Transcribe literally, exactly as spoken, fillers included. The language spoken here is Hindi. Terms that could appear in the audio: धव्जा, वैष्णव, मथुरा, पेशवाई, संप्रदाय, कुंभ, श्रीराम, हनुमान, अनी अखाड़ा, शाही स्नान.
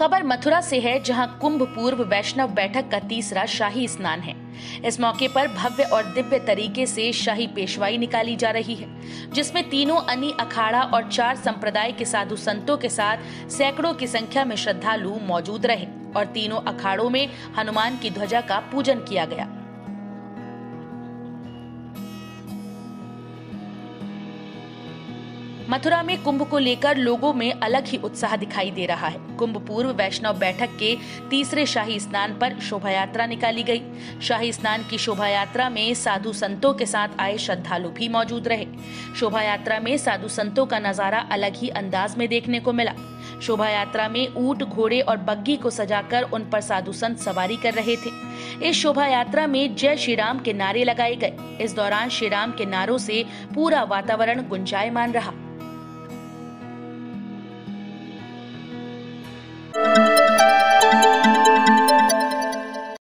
खबर मथुरा से है, जहां कुंभ पूर्व वैष्णव बैठक का तीसरा शाही स्नान है। इस मौके पर भव्य और दिव्य तरीके से शाही पेशवाई निकाली जा रही है, जिसमें तीनों अनी अखाड़ा और चार संप्रदाय के साधु संतों के साथ सैकड़ों की संख्या में श्रद्धालु मौजूद रहे और तीनों अखाड़ों में हनुमान की ध्वजा का पूजन किया गया। मथुरा में कुंभ को लेकर लोगों में अलग ही उत्साह दिखाई दे रहा है। कुंभ पूर्व वैष्णव बैठक के तीसरे शाही स्नान पर शोभा यात्रा निकाली गई। शाही स्नान की शोभा यात्रा में साधु संतों के साथ आए श्रद्धालु भी मौजूद रहे। शोभा यात्रा में साधु संतों का नजारा अलग ही अंदाज में देखने को मिला। शोभा यात्रा में ऊंट, घोड़े और बग्घी को सजाकर उन पर साधु संत सवारी कर रहे थे। इस शोभा यात्रा में जय श्री राम के नारे लगाए गए। इस दौरान श्री राम के नारों से पूरा वातावरण गुंजायमान रहा।